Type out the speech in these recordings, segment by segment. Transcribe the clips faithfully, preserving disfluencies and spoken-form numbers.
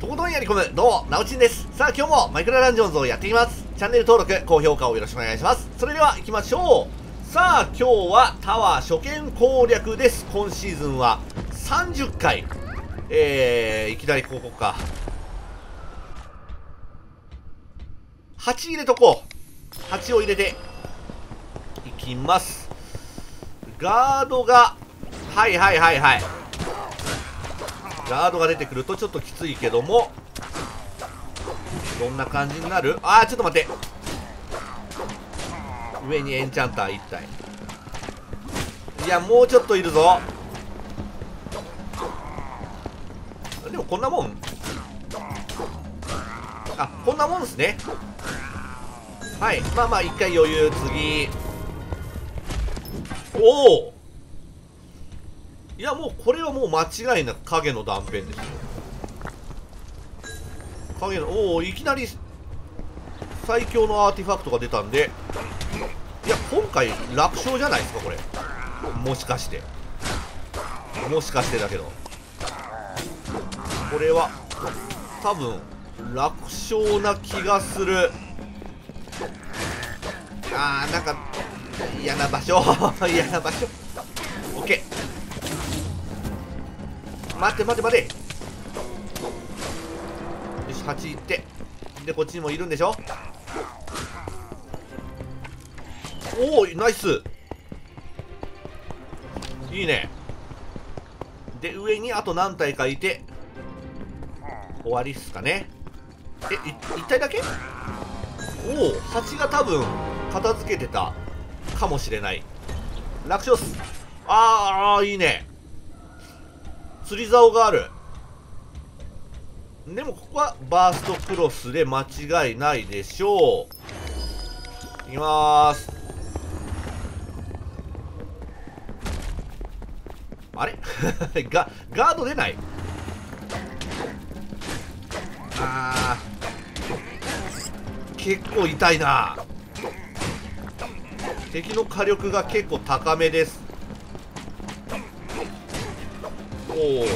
とことんやり込む、どうも、なおちんです。さあ、今日もマイクラダンジョンズをやっていきます。チャンネル登録、高評価をよろしくお願いします。それでは行きましょう。さあ、今日はタワー初見攻略です。今シーズンはさんじゅっかい。えー、いきなり広告か。はち入れとこう。はちを入れて、いきます。ガードが、はいはいはいはい。ガードが出てくるとちょっときついけども、どんな感じになる？あー、ちょっと待って、上にエンチャンターいったい。いや、もうちょっといるぞ。でもこんなもん、あ、こんなもんですね。はい、まあまあいっかい余裕。次、おお、いや、もうこれはもう間違いなく影の断片ですよ。影の、おお、いきなり最強のアーティファクトが出たんで、いや、今回楽勝じゃないですか、これ。もしかしてもしかしてだけど、これは多分楽勝な気がする。あー、なんか嫌な場所嫌な場所。 OK、待て待て待て。よし、はち行って、でこっちにもいるんでしょ。おお、ナイス、いいね。で、上にあと何体かいて終わりっすかね。え、いっ体だけ。おお、はちが多分片付けてたかもしれない。楽勝っす。あー、いいね。釣り竿がある。でもここはバーストクロスで間違いないでしょう。いきまーす。あれガ、ガード出ない。あー、結構痛いな。敵の火力が結構高めです。おお、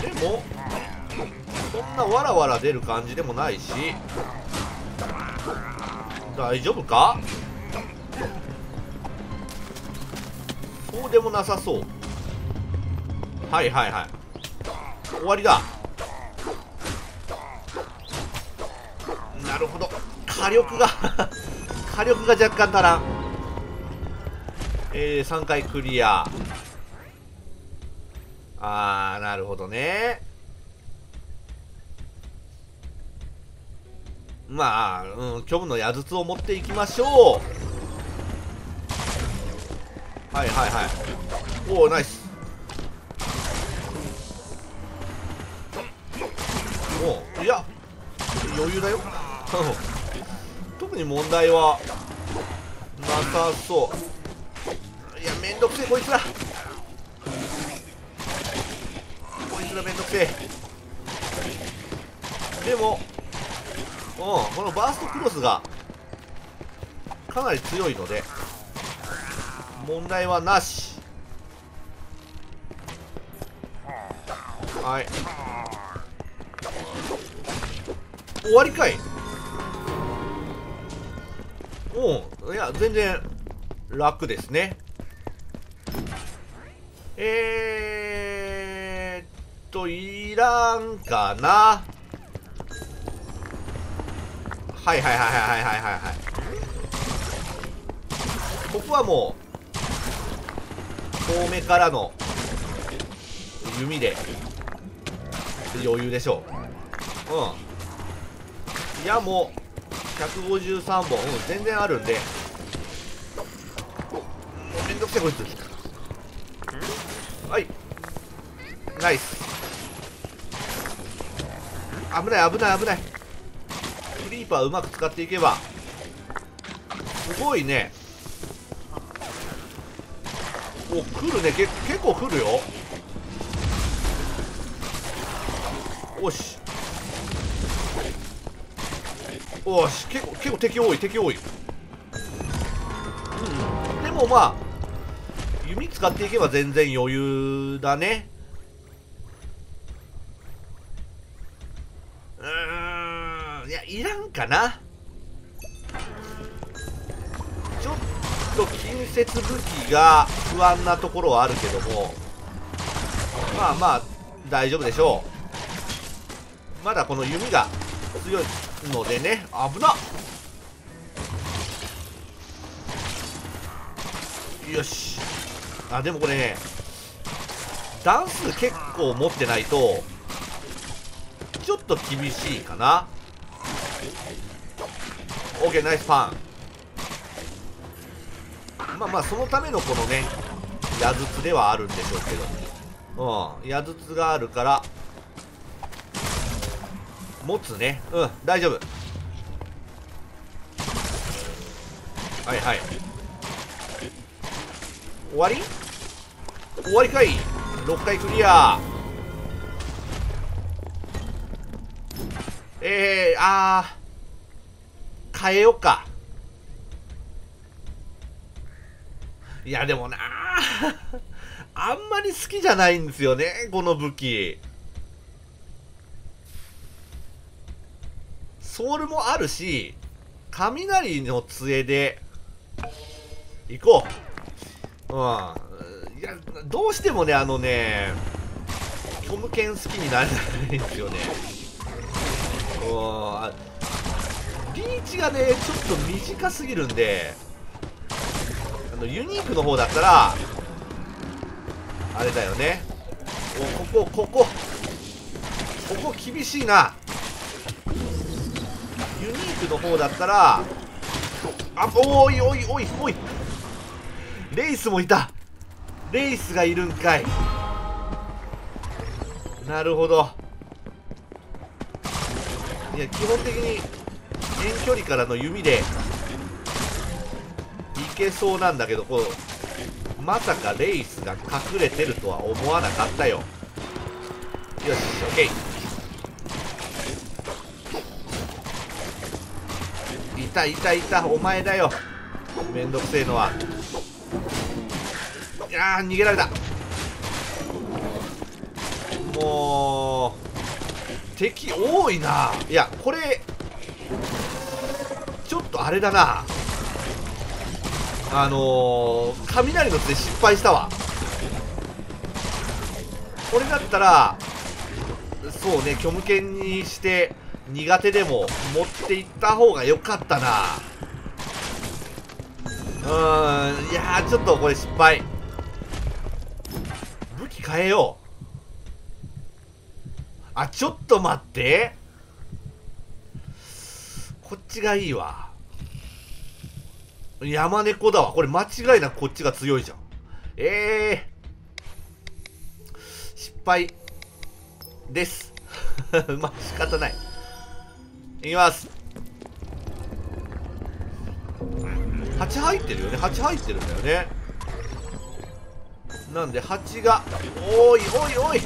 でもそんなわらわら出る感じでもないし、大丈夫か。そうでもなさそう。はいはいはい、終わりだ。なるほど、火力が火力が若干足らん。えー、さんかいクリア。あー、なるほどね。まあ、うん、虚無の矢筒を持っていきましょう。はいはいはい。おお、ナイス。おお、いや、余裕だよ。特に問題はなさそう。いや、めんどくせえ、こいつら。めんどくせえ。でも、うん、このバーストクロスがかなり強いので問題はなし。はい、終わりかい。うん、いや、全然楽ですね。えーといらんかな。はいはいはいはいはいはいはい。ここはもう遠目からの弓で余裕でしょう。うん、いや、もうひゃくごじゅうさんぼん、うん、全然あるんで。めんどくせえ、こいつ。はい、ナイス。危ない危ない危ない。クリーパーうまく使っていけばすごいね。お、来るね。け結構来るよ。おしおし、結構結構敵多い敵多い、うん、でもまあ弓使っていけば全然余裕だね。いらんかな。ちょっと近接武器が不安なところはあるけども、まあまあ大丈夫でしょう。まだこの弓が強いのでね。危なっ。よし。あ、でもこれね、段数結構持ってないとちょっと厳しいかな。 OK、 ナイスパン。まあまあそのためのこのね矢筒ではあるんでしょうけど、うん、矢筒があるから持つね。うん、大丈夫。はいはい。終わり終わりかい。ろっかいクリア。えー、あー変えようか。いやでもなあんまり好きじゃないんですよね、この武器。ソウルもあるし、雷の杖で行こう。うん、いやどうしてもね、あのね虚無剣好きになれないんですよね。うん、リーチがねちょっと短すぎるんで、あのユニークの方だったらあれだよね。お、ここここここ厳しいな。ユニークの方だったら、あ、おいおいおいおい、レイスもいた。レイスがいるんかい。なるほど。いや基本的に遠距離からの弓でいけそうなんだけど、こうまさかレイスが隠れてるとは思わなかったよ。よし、オッケー。いたいたいた、お前だよ、めんどくせえのは。いやー、逃げられた。もう敵多いな。いやこれちょっとあれだな、あのー、雷の杖失敗したわ。これだったらそうね、虚無剣にして苦手でも持っていった方が良かったな。うーん、いやーちょっとこれ失敗。武器変えよう。あ、ちょっと待って、こっちがいいわ。山猫だわ。これ間違いなくこっちが強いじゃん。えー、失敗です。まあ仕方ない。いきます。蜂入ってるよね。蜂入ってるんだよね。なんで蜂が、おいおいおい、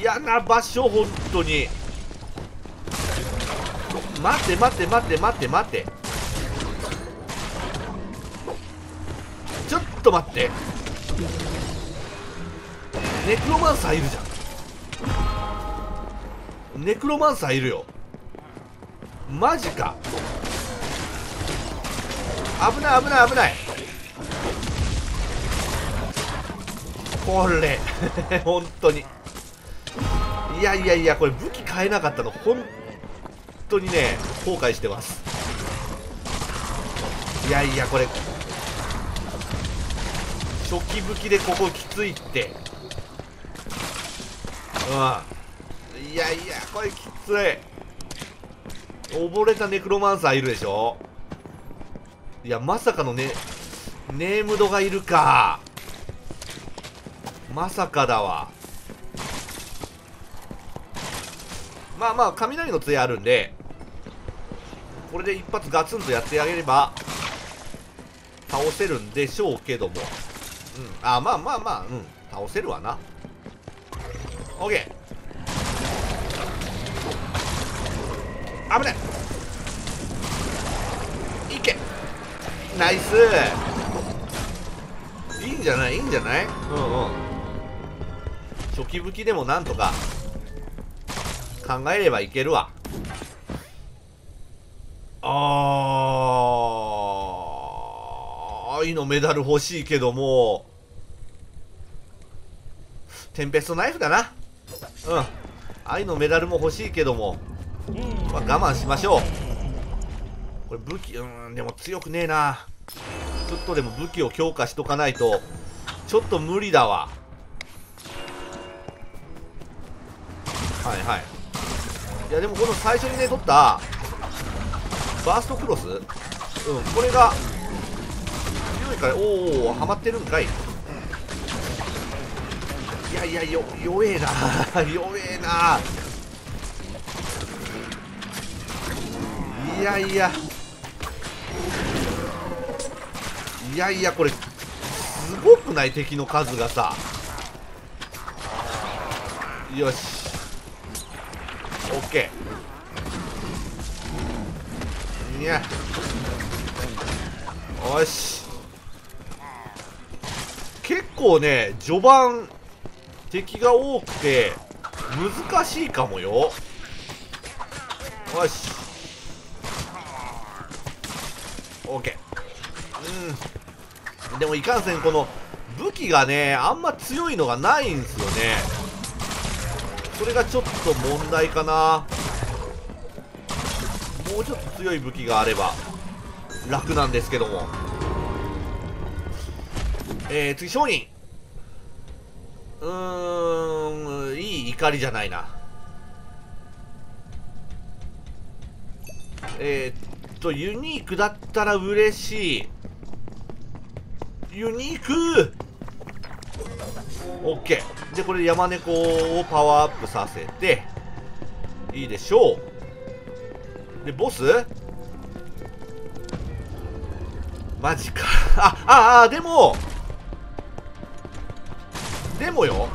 嫌な場所、本当に。待て待て待て待て待て、ちょっと待って、ネクロマンサーいるじゃん。ネクロマンサーいるよ。マジか。危ない危ない危ない、これ。本当に、いやいやいや、これ武器変えなかったの本当にね後悔してます。いやいや、これ初期武器でここきついって。うん、いやいや、これきつい。溺れたネクロマンサーいるでしょ。いやまさかのね、ネームドがいるか。まさかだわ。まあまあ雷の杖あるんで、これで一発ガツンとやってあげれば倒せるんでしょうけども、うん、あ、まあまあまあ、うん、倒せるわな。 OK、危ない。いけ、ナイス。いいんじゃない、いいんじゃない。うんうん、初期武器でもなんとか考えればいけるわ。あー、愛のメダル欲しいけども、テンペストナイフだな。うん、愛のメダルも欲しいけども、まあ、我慢しましょう。これ武器、うん、でも強くねえな。ちょっとでも武器を強化しとかないとちょっと無理だわ。はいはい。いやでもこの最初にね取ったバーストクロス、うん、これが強いから。おお、ハマってるんかい。いやいや、よ弱えな弱えな。いやいやいやいや、これすごくない？敵の数がさ。よし、オッケー。いや、よし。結構ね序盤敵が多くて難しいかもよ。よし、オッケー。うん、でもいかんせんこの武器がねあんま強いのがないんですよね。それがちょっと問題かな。もうちょっと強い武器があれば楽なんですけども。えー、次商人。うーん、いい怒りじゃないな。えー、っとユニークだったら嬉しい。ユニークオッケー。でこれ山猫をパワーアップさせていいでしょう。でボスマジかあああ、でもでもよ、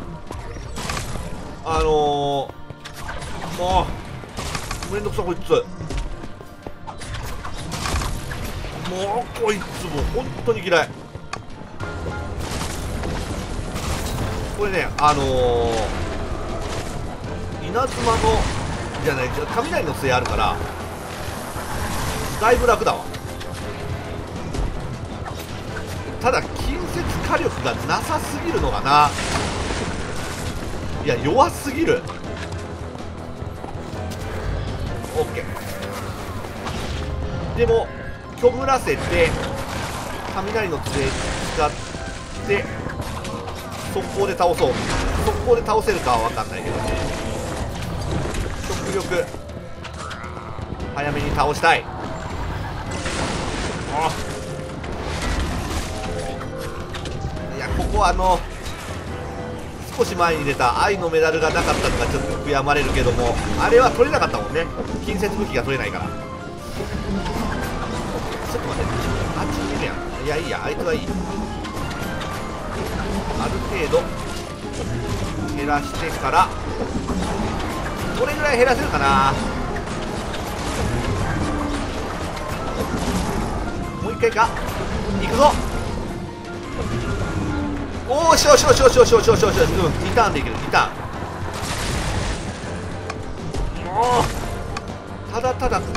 あのー、もうめんどくさこいつ。もうこいつもう本当に嫌い。これね、あのー、稲妻のじゃない、雷の杖あるからだいぶ楽だわ。ただ近接火力がなさすぎるのかな。いや弱すぎる。 OK。 でも虚無らせて雷の杖使って速攻で倒そう。速攻で倒せるかは分かんないけどね。速力早めに倒したい。あっ、いやここはあの少し前に出た愛のメダルがなかったのがちょっと悔やまれるけども、あれは取れなかったもんね。近接武器が取れないから。ちょっと待って、あっちにいるやん。いやいや、あいつはいい。ある程度減らしてから、これぐらい減らせるかな。もう一回か、いくぞ。おーしよしよしよしよしよしよしよしよし、うん、にターンでいける。にターン。もうただただこ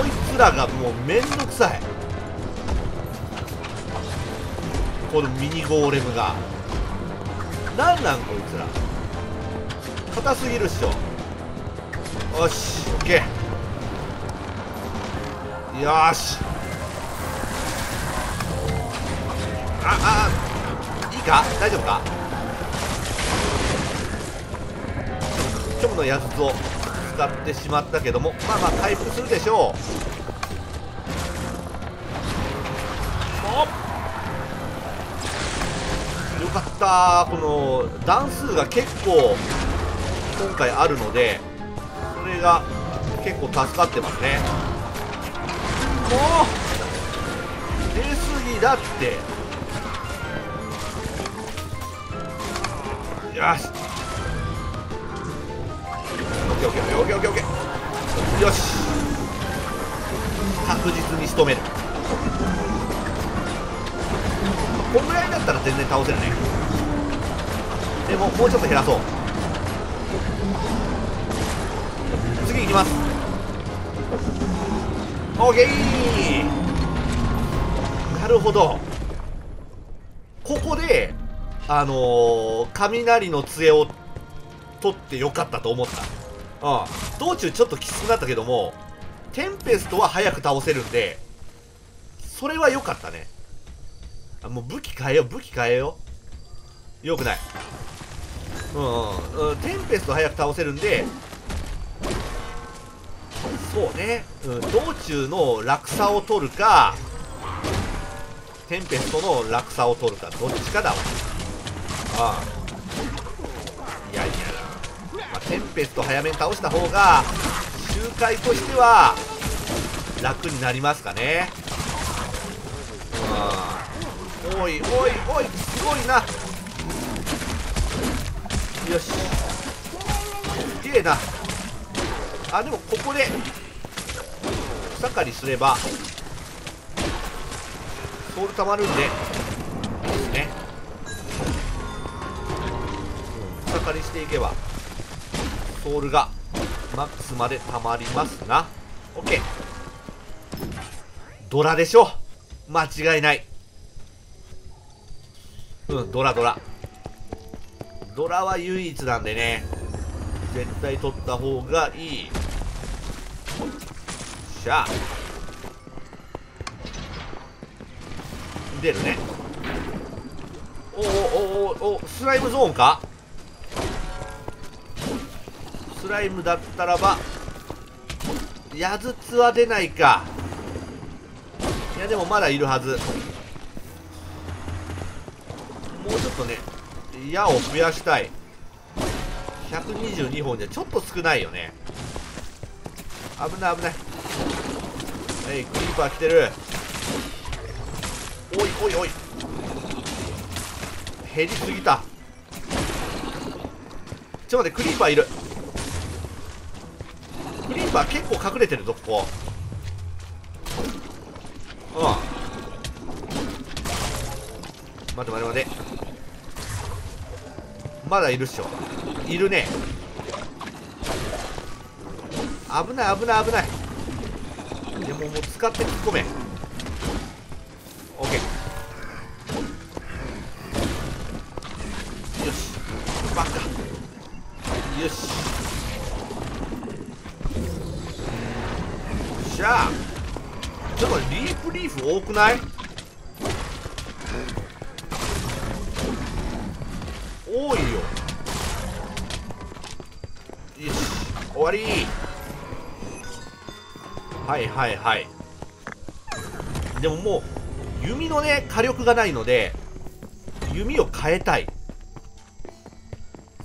いつらがもうめんどくさい。このミニゴーレムがなんなんこいつら、硬すぎるっしょ。よし、オッケー。よーし、ああ、いいか、大丈夫か。ちょっとのやつを使ってしまったけども、まあまあ回復するでしょう。よかったー。この段数が結構今回あるので、それが結構助かってますね。もう出過ぎだって。よし、 オーケーオーケーオーケーオーケーオーケー。よし、確実に仕留める。こんぐらいだったら全然倒せるね。でももうちょっと減らそう。次いきます。オーケー。なるほど。ここであのー、雷の杖を取ってよかったと思った。うん。道中ちょっときつくなったけども、テンペストは早く倒せるんで、それは良かったね。あ、もう武器変えよう、武器変えよう。良くない。うん、うん。テンペスト早く倒せるんで、そうね。うん。道中の落差を取るか、テンペストの落差を取るか、どっちかだわ。ああ、いやいや、まあ、テンペスト早めに倒した方が周回としては楽になりますかね。うん、おいおいおい、すごいな。よし、すげえな。あ、でもここで草刈りすればソウルたまるんでですね。草刈りしていけばソウルがマックスまでたまりますな。 OK、 ドラでしょ、間違いない。うん、ドラドラドラは唯一なんでね、絶対取った方がいい。よっしゃ、出るね。おおおお、スライムゾーンか。スライムだったらば矢筒は出ないか。いや、でもまだいるはず。もうちょっとね、矢を増やしたい。ひゃくにじゅうにほんじゃちょっと少ないよね。危ない危ない。えい、クリーパー来てる。おいおいおい、減りすぎた。ちょっと待って、クリーパーいる。クリーパー結構隠れてるぞ、ここ。うん、待って待って待って、まだいるっしょ。いるね。危ない危ない危ない。でももう使って突っ込め。オッケー。よし、バカ。よし、よっしゃ。ちょっとリープリーフ多くない？多いよ。よし、終わり。はいはいはい。でももう弓のね、火力がないので、弓を変えたい。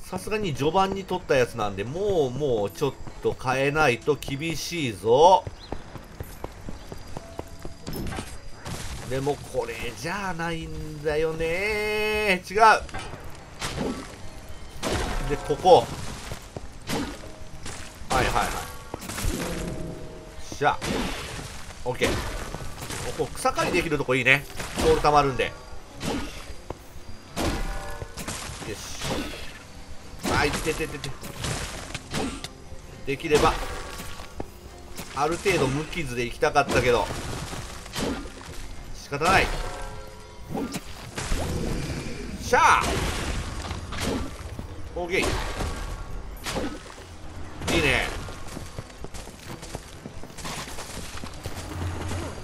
さすがに序盤に取ったやつなんで、もうもうちょっと変えないと厳しいぞ。でもこれじゃないんだよね。違う。で、ここ。はいはいはい。よっしゃ。OK。ここ草刈りできるとこいいね。ソールたまるんで。よし。はい、てててて。できれば、ある程度無傷で行きたかったけど、仕方ない。シャー！オーケー。いいね。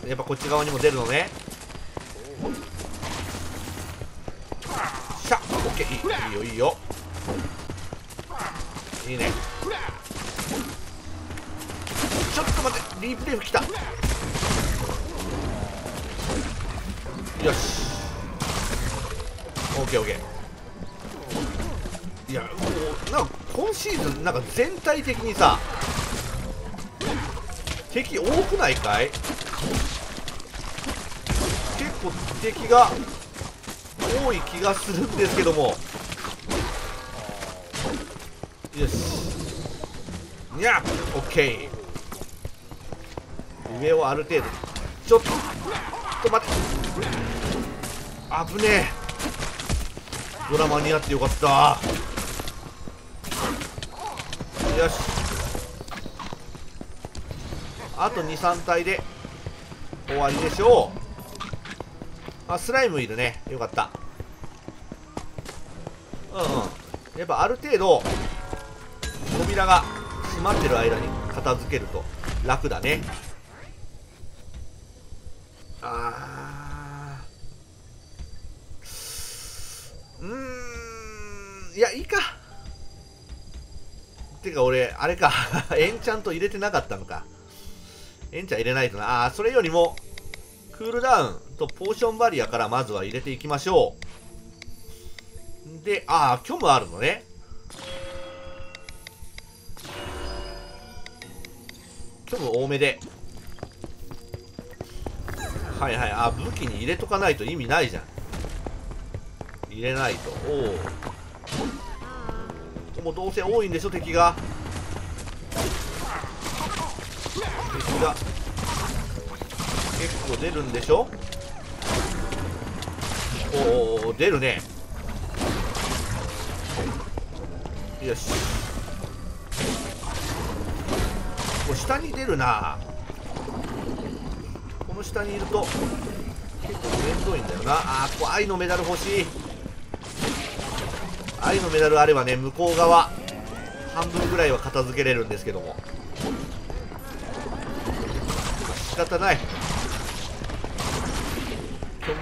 やっぱこっち側にも出るのね。シャッ、オッケー、いいよいいよいいね。ちょっと待って、リープレイフ来た。よし、オッケーオッケー。いや、もうなんか今シーズンなんか全体的にさ、敵多くないかい？結構敵が多い気がするんですけども。よし、にゃっ、オッケー。上をある程度、ちょっとちょっと待って、危ねえ。ドラマになってよかった。よし、あとに、さん体で終わりでしょう。あ、スライムいるね。よかった。うんうん。やっぱある程度、扉が閉まってる間に片付けると楽だね。あー。うーん。いや、いいか。てか俺、あれか。エンチャント入れてなかったのか。エンチャン入れないとな。あー、それよりも、クールダウンとポーションバリアからまずは入れていきましょう。で、ああ、虚無あるのね。虚無多めで。はいはい、あ、武器に入れとかないと意味ないじゃん。入れないと。おお。もうどうせ多いんでしょ、敵が。敵が。結構出るんでしょ。おお、出るね。よし、これ下に出るな。この下にいると結構面倒いんだよな。あー、これ愛のメダル欲しい。愛のメダルあればね、向こう側半分ぐらいは片付けれるんですけども、仕方ない。く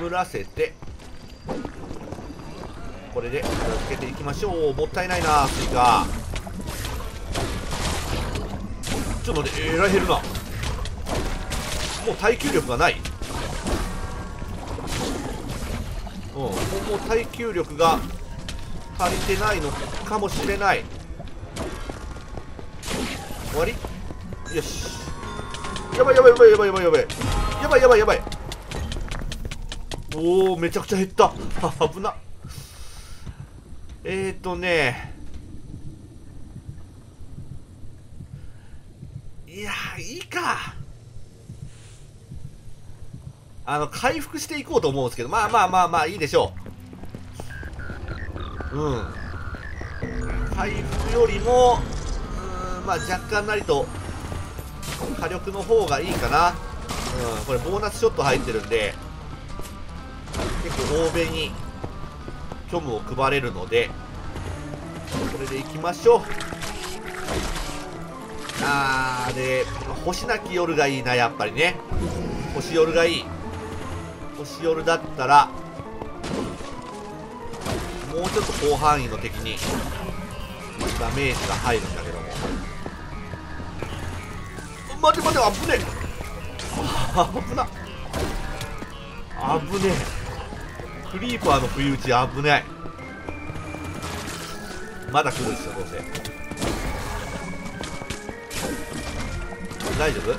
ぐらせて、これで片付けていきましょう。もったいないな、スイカ。ちょっと待って、えらい減るな。もう耐久力がない。うん、もう耐久力が足りてないのかもしれない。終わり？よし。やばいやばいやばいやばいやばいやばいやばいやばいやばい。おお、めちゃくちゃ減った。危な。えーとね、いやー、いいか。あの、回復していこうと思うんですけど、まあまあまあまあいいでしょう。うん、回復よりも、うん、まあ若干なりと火力の方がいいかな。うん、これボーナスショット入ってるんで、結構多めに虚無を配れるので、これでいきましょう。あー、で、星なき夜がいいな、やっぱりね。星夜がいい。星夜だったらもうちょっと広範囲の敵にダメージが入るんだけども。待て待て、あぶねあぶなあぶねえ。クリーパーの不意打ち危ない。まだ来るんですよ、どうせ。大丈夫？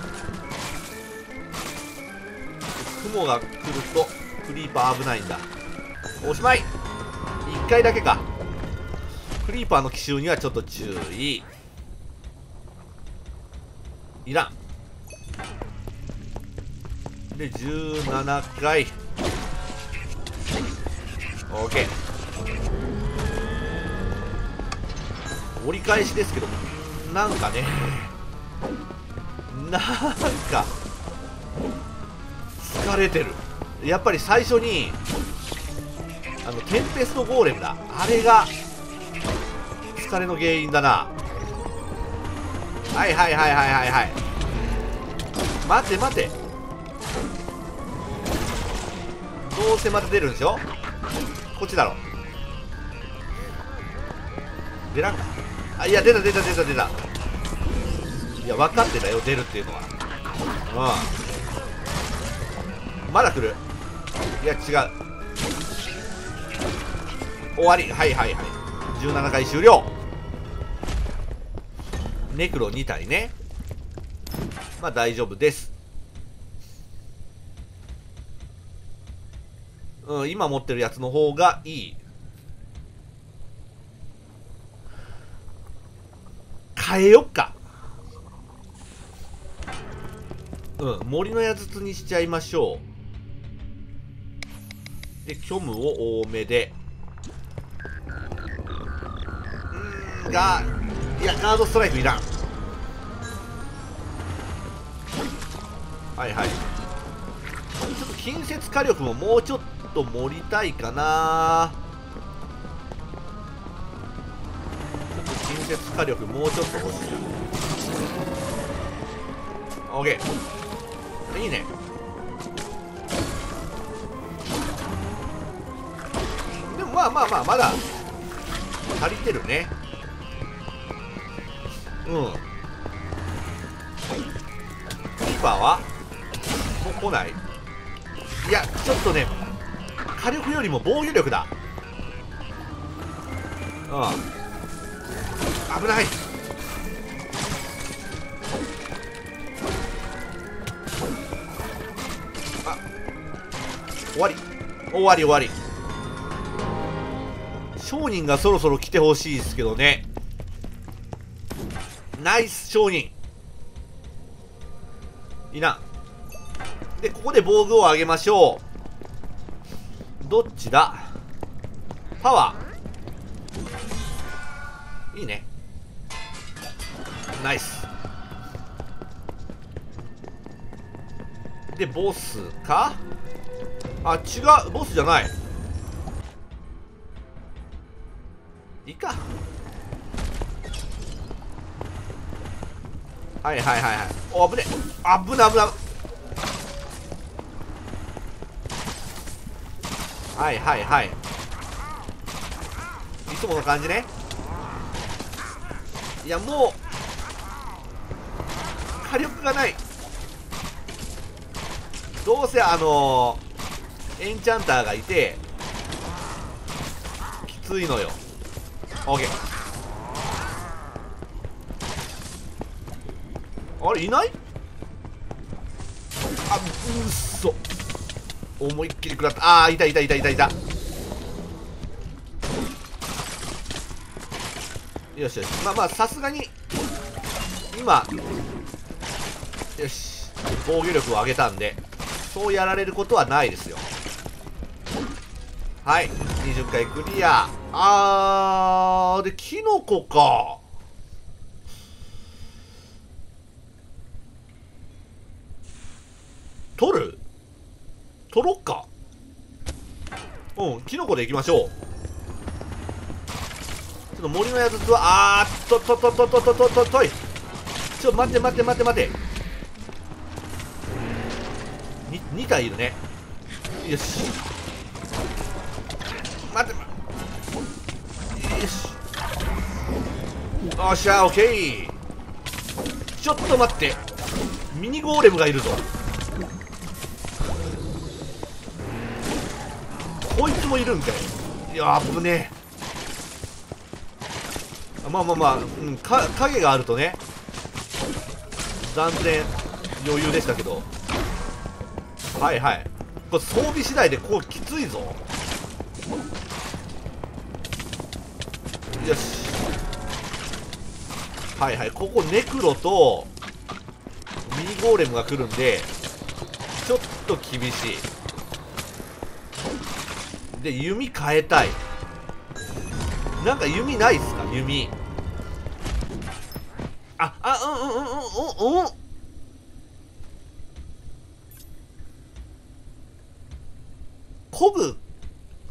雲が来るとクリーパー危ないんだ。おしまい。一回だけか。クリーパーの奇襲にはちょっと注意。いらん。で、じゅうななかい。オーケー。折り返しですけど、なんかね、なんか疲れてる。やっぱり最初にあのテンペストゴーレムだ、あれが疲れの原因だな。はいはいはいはいはいはい。待て待て、どうせまた出るんでしょ。こっちだろ。出らんか。あ、いや、出た出た出た出た。いや、分かってたよ、出るっていうのは。うん。まだ来る。いや、違う。終わり。はいはいはい。じゅうななかい終了。ネクロにたいね。まあ大丈夫です。うん、今持ってるやつの方がいい。変えよっか。うん、森の矢筒にしちゃいましょう。で、虚無を多めで。うんーが、いや、ガードストライクいらん。はいはい。近接火力ももうちょっと盛りたいかな。ちょっと近接火力もうちょっと欲しいな。 OK、 いいね。でもまあまあまあまだ足りてるね。うん、キーパーはもう来ない。いやちょっとね、火力よりも防御力だ。うん、危ない。あ、終わり終わり終わり。商人がそろそろ来てほしいですけどね。ナイス商人いいな。でここで防具を上げましょう。どっちだ、パワーいいね。ナイスでボスか、あ違う、ボスじゃない、いいか。はいはいはいはい。お、危ね、危ない危ない。はいはいはい、いつもの感じね。いやもう火力がない。どうせあのー、エンチャンターがいてきついのよ。 OK、あれいない？あ、うっそ、思いっきり食らった。あー、いたいたいたいたいた。よしよし、まあまあさすがに今よし防御力を上げたんで、そうやられることはないですよ。はい、にじゅっかいクリア。あーでキノコか。取る？取ろっか。うん、キノコでいきましょう。ちょっと森のやつつは、あーっとっとっとっとっとっとっとっとい。ちょっと待って待って待って待って。に、にたいいるね。よし。待って。よし。おっしゃ、オッケー。ちょっと待って。ミニゴーレムがいるぞ。こいつもいるんかい。いやー危ねえ。まあまあまあ、うん、か影があるとね、断然余裕でしたけど。はいはい、これ装備次第でこうきついぞ。よし、はいはい、ここネクロとミニゴーレムが来るんでちょっと厳しい。で弓変えたい。なんか弓ないっすか、弓。ああ、うんうんうんうんうんうん。コブ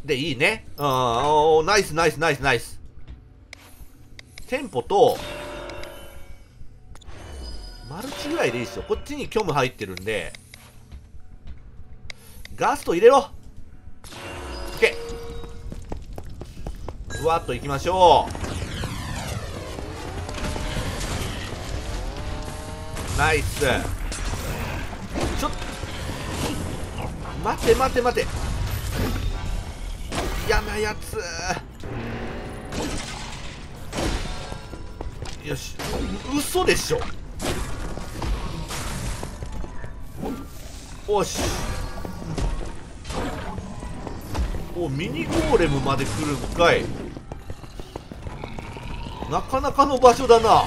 でいいね。うん、おー、ナイスナイスナイスナイス。テンポとマルチぐらいでいいっすよ。こっちに虚無入ってるんでガスト入れろ。ふわっといきましょう。ナイス。ちょっと待て待て待て、嫌なやつ。よし、嘘でしょ。おし、お、ミニゴーレムまで来るんかい。なかなかの場所だな。よ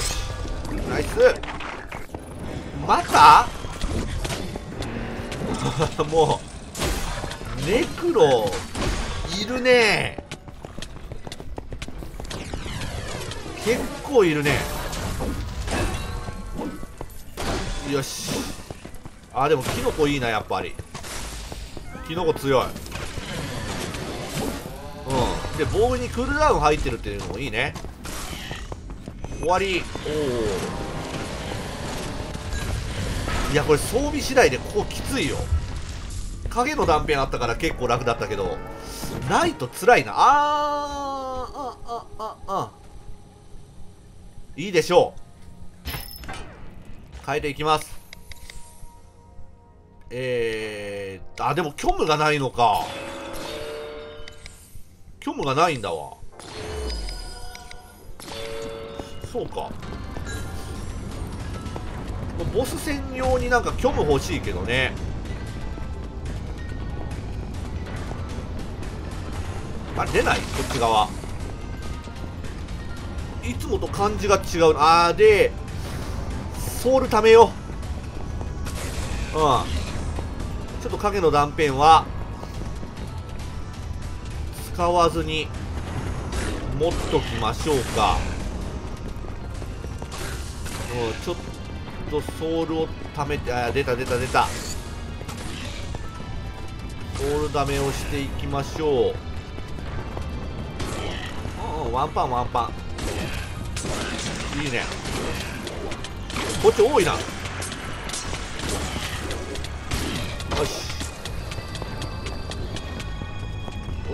し、ナイス。またもうネクロいるね、結構いるね。よし、あ、でもキノコいいな、やっぱりキノコ強い。うんでボールにクールダウン入ってるっていうのもいいね。終わり。おお、いやこれ装備次第でここきついよ。影の断片あったから結構楽だったけど、ないとつらいな。あーああああいいでしょう。変えていきます。えー、あでも虚無がないのか。虚無がないんだわ。そうか、ボス専用になんか虚無欲しいけどね。あれ出ない、こっち側いつもと感じが違う。あーでソウル貯めよう。うんちょっと影の断片は使わずに持っときましょうか。うんちょっとソウルを貯めて、あー出た出た出た、ソウル貯めをしていきましょう。ワンパンワンパンいいね。こっち多いな。よし、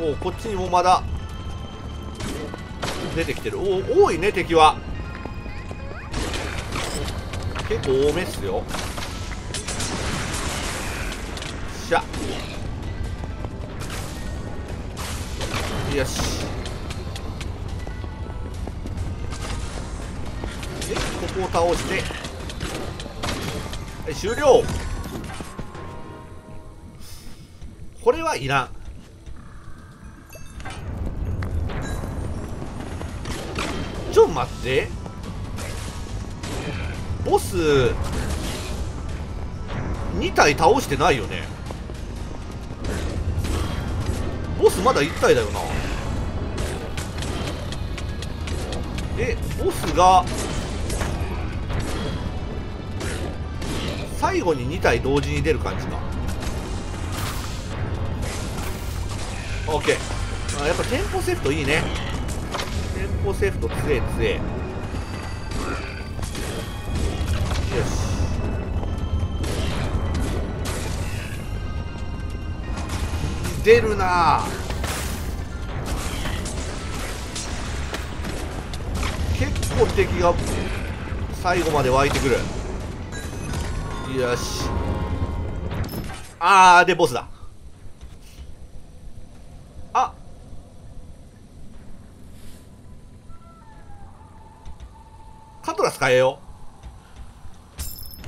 おおこっちにもまだ出てきてる。おお多いね、敵は結構多めっすよ。よっしゃよし、ここを倒してはい終了。これはいらん。ちょっと待って、ボスに体倒してないよね。ボスまだいち体だよな。えボスが最後にに体同時に出る感じか。 OK、 やっぱテンポセフトいいね。テンポセフト強え強え。よし出るなあ。結構敵が最後まで湧いてくる。よし、あーでボスだ。あカトラス変えよう、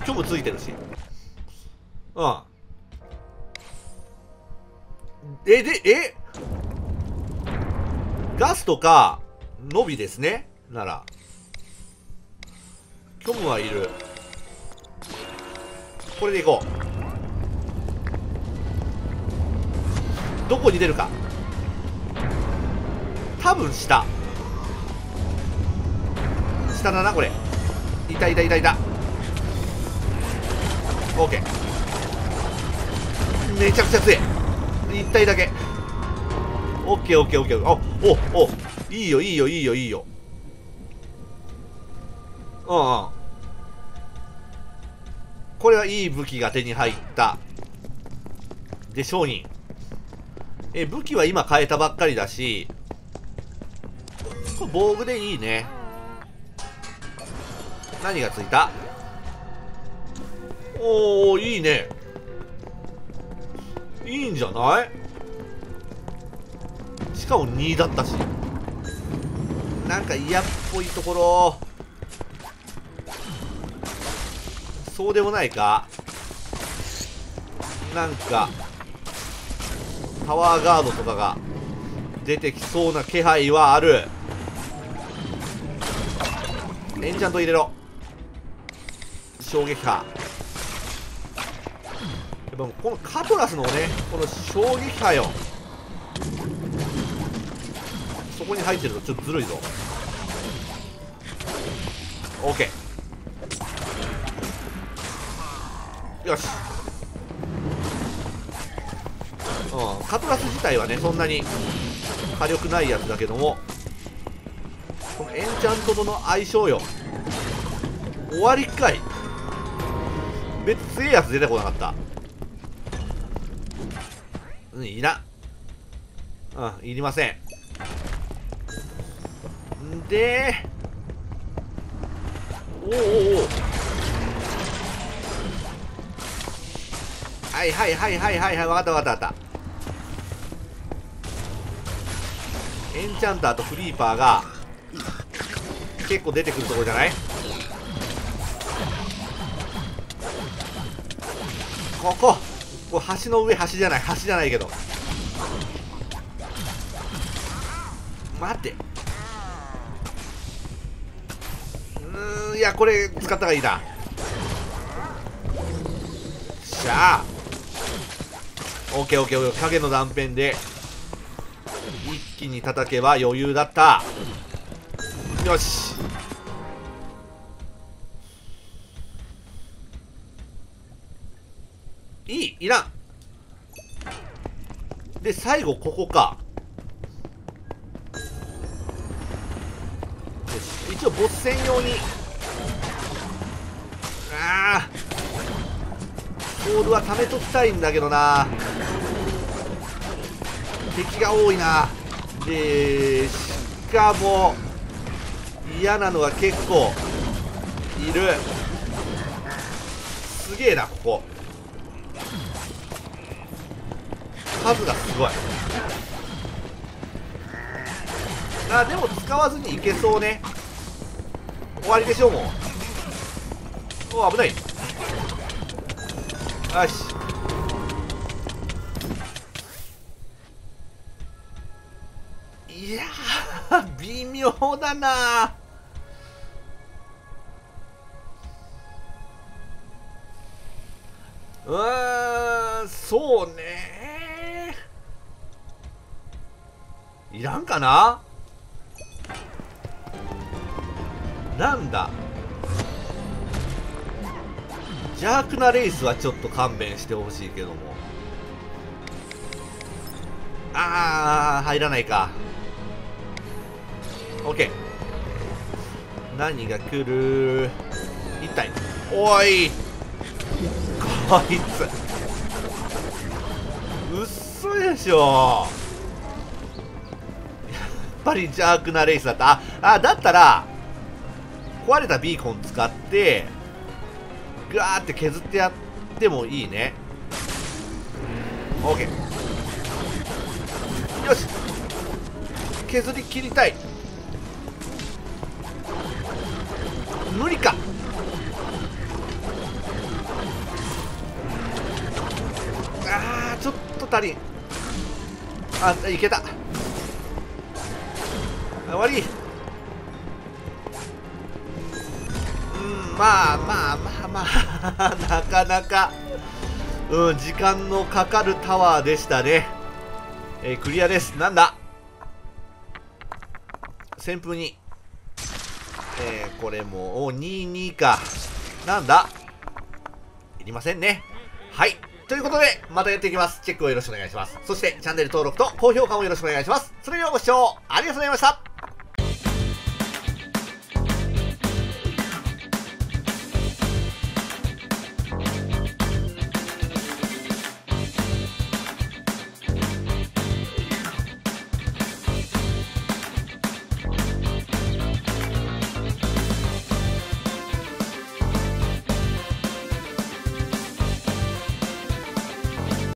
虚無ついてるし。うんえでえガスとかのびですね。なら虚無はいる。これでいこう。どこに出るか、多分下下だな。これいたいたいたいた。 OK めちゃくちゃ強い。一体だけ オーケーオーケーオーケー。 おおおいいよいいよいいよいいよ。うんうんこれはいい武器が手に入ったで商人。え武器は今変えたばっかりだし、これ防具でいいね。何がついた。おおいいね、いいんじゃない。しかもにだったし、なんか嫌っぽいところ。そうでもないか。なんかパワーガードとかが出てきそうな気配はある。エンチャント入れろ。衝撃波、やっぱこのカトラスのねこの衝撃波よ、そこに入ってるとちょっとずるいぞ。 OKよしうん、カトラス自体はねそんなに火力ないやつだけども、このエンチャントとの相性よ。終わりかい。別に強いやつ出てこなかった。うんいいな、うんいりません。んでおおおお、はいはいはいはいはいはい、分かった分かった分かった。エンチャンターとクリーパーが結構出てくるところじゃない？ここ、これ橋の上、橋じゃない、橋じゃないけど待って、うーんいやこれ使った方がいいな。しゃあオッケーオッケーオッケー、影の断片で一気に叩けば余裕だった。よしいい、いらんで最後ここか。よし一応ボス戦用に、あーボールは溜めときたいんだけどな、敵が多いな。でしかも嫌なのが結構いる。すげえな、ここ数がすごい。あでも使わずにいけそうね。終わりでしょうもう。お危ない。よしいやー微妙だな。うーんそうねー、いらんかな。なんだ邪悪なレースはちょっと勘弁してほしいけども、あー入らないか。 OK 何が来る一体。おいこいつうっそでしょ。やっぱり邪悪なレースだった。ああだったら壊れたビーコン使ってガーって削ってやってもいいね。 OK よし削り切りたい。無理か。あーちょっと足りん。あいけた。終わり。うんまあまあまあまあなかなか、うん、時間のかかるタワーでしたね。えー、クリアです。なんだ旋風に、えー、これもにじゅうにか。なんだいりませんね。はいということでまたやっていきます。チェックをよろしくお願いします。そしてチャンネル登録と高評価もよろしくお願いします。それではご視聴ありがとうございました。